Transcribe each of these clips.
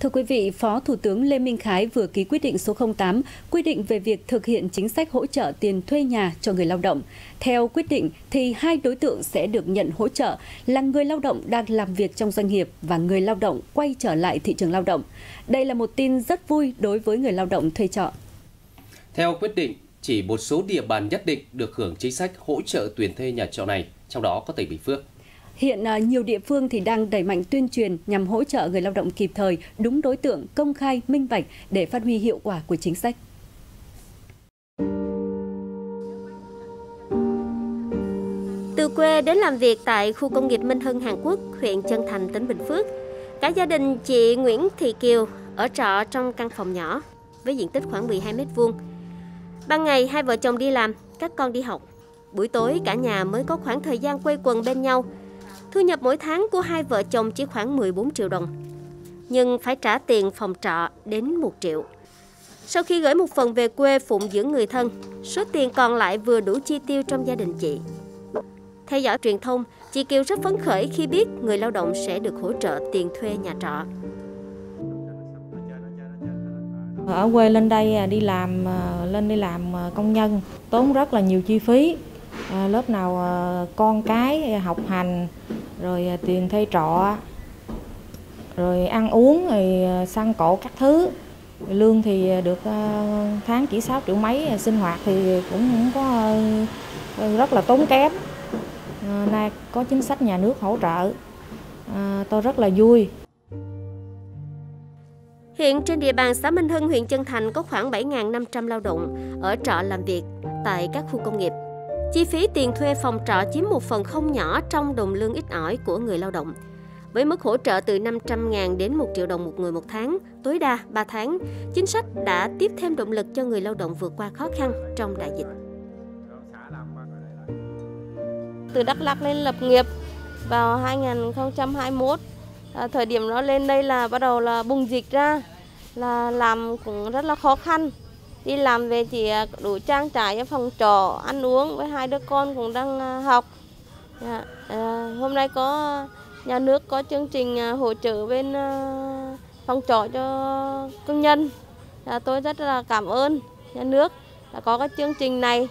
Thưa quý vị, Phó Thủ tướng Lê Minh Khái vừa ký quyết định số 08 quy định về việc thực hiện chính sách hỗ trợ tiền thuê nhà cho người lao động. Theo quyết định thì hai đối tượng sẽ được nhận hỗ trợ là người lao động đang làm việc trong doanh nghiệp và người lao động quay trở lại thị trường lao động. Đây là một tin rất vui đối với người lao động thuê trọ. Theo quyết định, chỉ một số địa bàn nhất định được hưởng chính sách hỗ trợ tiền thuê nhà trọ này, trong đó có tỉnh Bình Phước. Hiện nhiều địa phương thì đang đẩy mạnh tuyên truyền nhằm hỗ trợ người lao động kịp thời, đúng đối tượng, công khai, minh bạch để phát huy hiệu quả của chính sách. Từ quê đến làm việc tại khu công nghiệp Minh Hưng, Hàn Quốc, huyện Chơn Thành, tỉnh Bình Phước, cả gia đình chị Nguyễn Thị Kiều ở trọ trong căn phòng nhỏ với diện tích khoảng 12 m². Ban ngày hai vợ chồng đi làm, các con đi học. Buổi tối cả nhà mới có khoảng thời gian quây quần bên nhau. Thu nhập mỗi tháng của hai vợ chồng chỉ khoảng 14 triệu đồng, nhưng phải trả tiền phòng trọ đến 1 triệu. Sau khi gửi một phần về quê phụng dưỡng người thân, số tiền còn lại vừa đủ chi tiêu trong gia đình chị. Theo dõi truyền thông, chị Kiều rất phấn khởi khi biết người lao động sẽ được hỗ trợ tiền thuê nhà trọ. Ở quê lên đây đi làm, công nhân tốn rất là nhiều chi phí. Lớp nào con cái học hành, rồi tiền thuê trọ, rồi ăn uống, rồi xăng cộ các thứ. Lương thì được tháng chỉ 6 triệu mấy, sinh hoạt thì cũng có rất là tốn kém. Nay có chính sách nhà nước hỗ trợ, tôi rất là vui. Hiện trên địa bàn xã Minh Hưng, huyện Chơn Thành có khoảng 7.500 lao động ở trọ làm việc tại các khu công nghiệp. Chi phí tiền thuê phòng trọ chiếm một phần không nhỏ trong đồng lương ít ỏi của người lao động. Với mức hỗ trợ từ 500.000 đến 1 triệu đồng một người một tháng, tối đa 3 tháng, chính sách đã tiếp thêm động lực cho người lao động vượt qua khó khăn trong đại dịch. Từ Đắk Lắk lên lập nghiệp vào 2021, thời điểm nó lên đây là bắt đầu là bùng dịch ra, là làm cũng rất là khó khăn. Đi làm về chỉ đủ trang trải cho phòng trọ, ăn uống, với hai đứa con cũng đang học. Hôm nay có nhà nước có chương trình hỗ trợ bên phòng trọ cho công nhân. Tôi rất là cảm ơn nhà nước đã có cái chương trình này.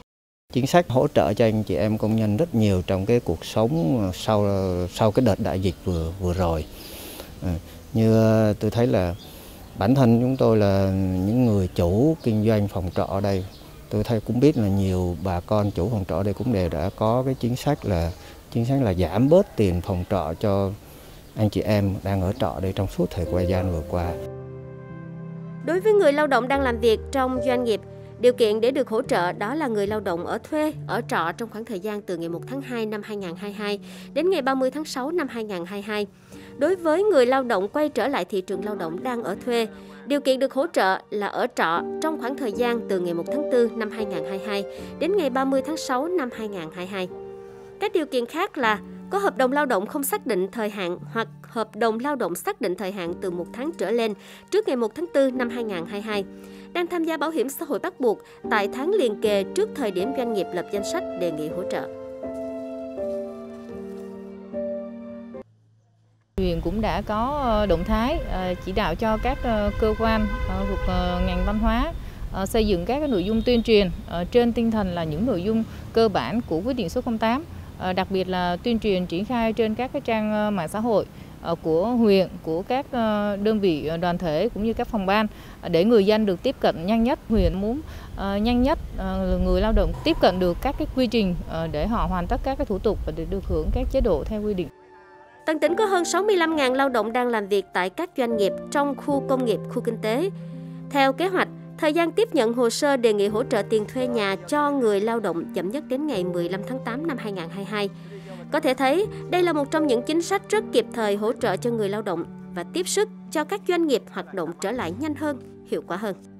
Chính sách hỗ trợ cho anh chị em công nhân rất nhiều trong cái cuộc sống sau cái đợt đại dịch vừa rồi. Như tôi thấy là bản thân chúng tôi là những người chủ kinh doanh phòng trọ ở đây, tôi thấy cũng biết là nhiều bà con chủ phòng trọ ở đây cũng đều đã có cái chính sách là giảm bớt tiền phòng trọ cho anh chị em đang ở trọ đây trong suốt thời gian vừa qua. Đối với người lao động đang làm việc trong doanh nghiệp, điều kiện để được hỗ trợ đó là người lao động ở thuê, ở trọ trong khoảng thời gian từ ngày 1 tháng 2 năm 2022 đến ngày 30 tháng 6 năm 2022. Đối với người lao động quay trở lại thị trường lao động đang ở thuê, điều kiện được hỗ trợ là ở trọ trong khoảng thời gian từ ngày 1 tháng 4 năm 2022 đến ngày 30 tháng 6 năm 2022. Các điều kiện khác là có hợp đồng lao động không xác định thời hạn hoặc hợp đồng lao động xác định thời hạn từ 1 tháng trở lên trước ngày 1 tháng 4 năm 2022, đang tham gia bảo hiểm xã hội bắt buộc tại tháng liền kề trước thời điểm doanh nghiệp lập danh sách đề nghị hỗ trợ. Huyện cũng đã có động thái chỉ đạo cho các cơ quan thuộc ngành văn hóa xây dựng các nội dung tuyên truyền trên tinh thần là những nội dung cơ bản của quyết định số 08, đặc biệt là tuyên truyền triển khai trên các cái trang mạng xã hội của huyện, của các đơn vị đoàn thể cũng như các phòng ban để người dân được tiếp cận nhanh nhất. Huyện muốn nhanh nhất người lao động tiếp cận được các cái quy trình để họ hoàn tất các cái thủ tục và để được hưởng các chế độ theo quy định. Toàn tỉnh có hơn 65.000 lao động đang làm việc tại các doanh nghiệp trong khu công nghiệp, khu kinh tế. Theo kế hoạch, thời gian tiếp nhận hồ sơ đề nghị hỗ trợ tiền thuê nhà cho người lao động chậm nhất đến ngày 15 tháng 8 năm 2022. Có thể thấy, đây là một trong những chính sách rất kịp thời hỗ trợ cho người lao động và tiếp sức cho các doanh nghiệp hoạt động trở lại nhanh hơn, hiệu quả hơn.